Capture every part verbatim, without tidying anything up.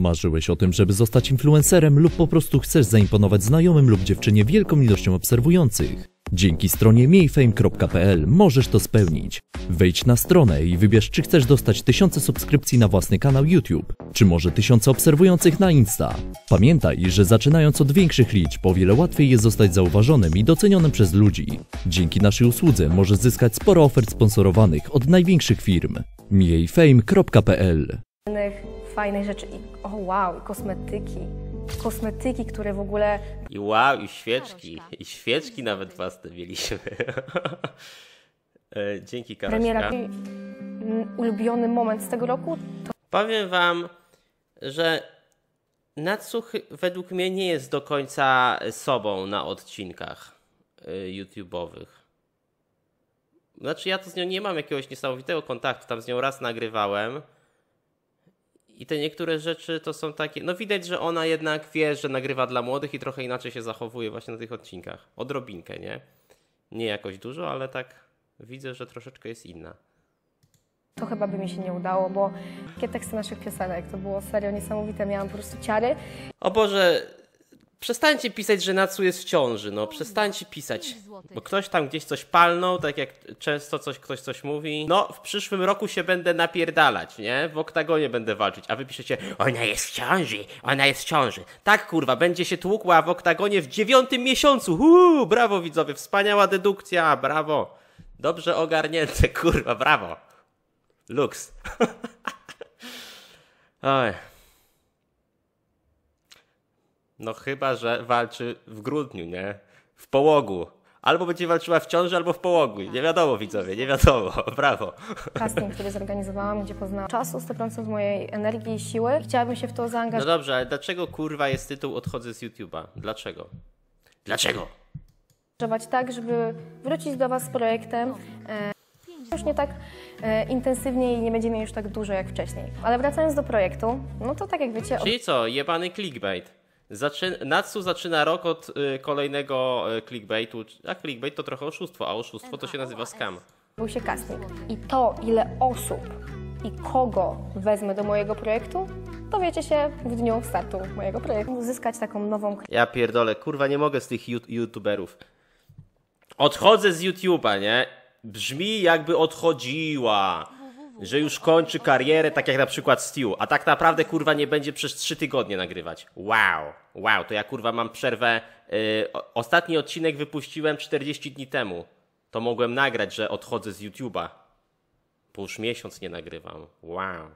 Marzyłeś o tym, żeby zostać influencerem lub po prostu chcesz zaimponować znajomym lub dziewczynie wielką ilością obserwujących? Dzięki stronie miejfame kropka pl możesz to spełnić. Wejdź na stronę i wybierz, czy chcesz dostać tysiące subskrypcji na własny kanał YouTube, czy może tysiące obserwujących na Insta. Pamiętaj, że zaczynając od większych liczb, o wiele łatwiej jest zostać zauważonym i docenionym przez ludzi. Dzięki naszej usłudze możesz zyskać sporo ofert sponsorowanych od największych firm. miejfame kropka pl Fajnych rzeczy i o wow, i kosmetyki. Kosmetyki, które w ogóle... I wow, i świeczki. I świeczki nawet własne mieliśmy. e, dzięki, Karośka. Premiera. Ulubiony moment z tego roku? To... Powiem wam, że Natsu według mnie nie jest do końca sobą na odcinkach YouTube'owych. Znaczy ja to z nią nie mam jakiegoś niesamowitego kontaktu. Tam z nią raz nagrywałem. I te niektóre rzeczy to są takie... No widać, że ona jednak wie, że nagrywa dla młodych i trochę inaczej się zachowuje właśnie na tych odcinkach. Odrobinkę, nie? Nie jakoś dużo, ale tak widzę, że troszeczkę jest inna. To chyba by mi się nie udało, bo takie teksty naszych piosenek to było serio niesamowite. Miałam po prostu ciary. O Boże, przestańcie pisać, że Natsu jest w ciąży. No przestańcie pisać, bo ktoś tam gdzieś coś palnął, tak jak często coś, ktoś coś mówi. No w przyszłym roku się będę napierdalać, nie? W oktagonie będę walczyć, a wy piszecie ona jest w ciąży, ona jest w ciąży. Tak kurwa, będzie się tłukła w oktagonie w dziewiątym miesiącu. Uuu, brawo widzowie, wspaniała dedukcja, brawo. Dobrze ogarnięte, kurwa, brawo. Luks. Oj. No chyba, że walczy w grudniu, nie? W połogu. Albo będzie walczyła w ciąży, albo w połogu. Nie wiadomo, widzowie, nie wiadomo. Brawo. Casting, który zorganizowałam, gdzie poznałam czasu, sto procent mojej energii i siły. Chciałabym się w to zaangażować. No dobrze, ale dlaczego kurwa jest tytuł Odchodzę z YouTube'a? Dlaczego? Dlaczego? Tak, żeby wrócić do was z projektem. E Już nie tak e, intensywnie i nie będziemy już tak dużo jak wcześniej. Ale wracając do projektu, no to tak jak wiecie... Czyli co, jebany clickbait. Zaczyna, Natsu zaczyna rok od y, kolejnego y, clickbaitu, a clickbait to trochę oszustwo, a oszustwo to się nazywa scam. Był się casting i to, ile osób i kogo wezmę do mojego projektu, dowiecie się w dniu startu mojego projektu. Uzyskać taką nową... Ja pierdolę, kurwa nie mogę z tych youtuberów. Odchodzę z YouTube'a, nie? Brzmi jakby odchodziła, że już kończy karierę, tak jak na przykład Stew, a tak naprawdę kurwa nie będzie przez trzy tygodnie nagrywać. Wow, wow, to ja kurwa mam przerwę. Yy, ostatni odcinek wypuściłem czterdzieści dni temu. To mogłem nagrać, że odchodzę z YouTube'a. Bo już miesiąc nie nagrywam. Wow.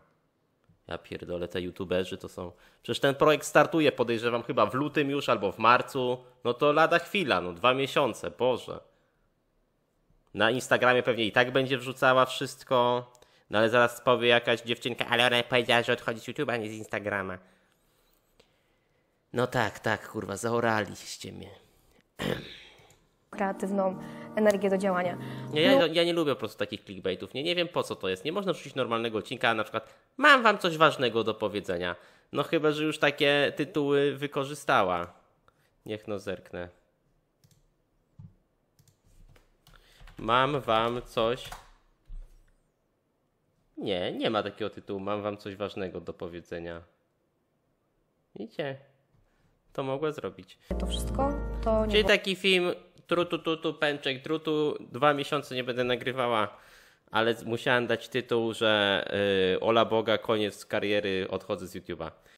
Ja pierdolę, te youtuberzy to są... Przecież ten projekt startuje, podejrzewam, chyba w lutym już albo w marcu. No to lada chwila, no dwa miesiące, Boże. Na Instagramie pewnie i tak będzie wrzucała wszystko... No ale zaraz powie jakaś dziewczynka, ale ona powiedziała, że odchodzi z YouTube'a, a nie z Instagrama. No tak, tak, kurwa, zaoraliście mnie. Kreatywną energię do działania. Nie, ja, no. ja nie lubię po prostu takich clickbaitów. Nie, nie wiem po co to jest. Nie można wrzucić normalnego odcinka, a na przykład mam wam coś ważnego do powiedzenia. No chyba, że już takie tytuły wykorzystała. Niech no zerknę. Mam wam coś... Nie, nie ma takiego tytułu. Mam wam coś ważnego do powiedzenia. Widzicie? To mogła zrobić. To wszystko? To nie. Czyli taki film trutu, tutu, pęczek, trutu. Dwa miesiące nie będę nagrywała, ale musiałem dać tytuł, że yy, Ola Boga, koniec kariery, odchodzę z YouTube'a.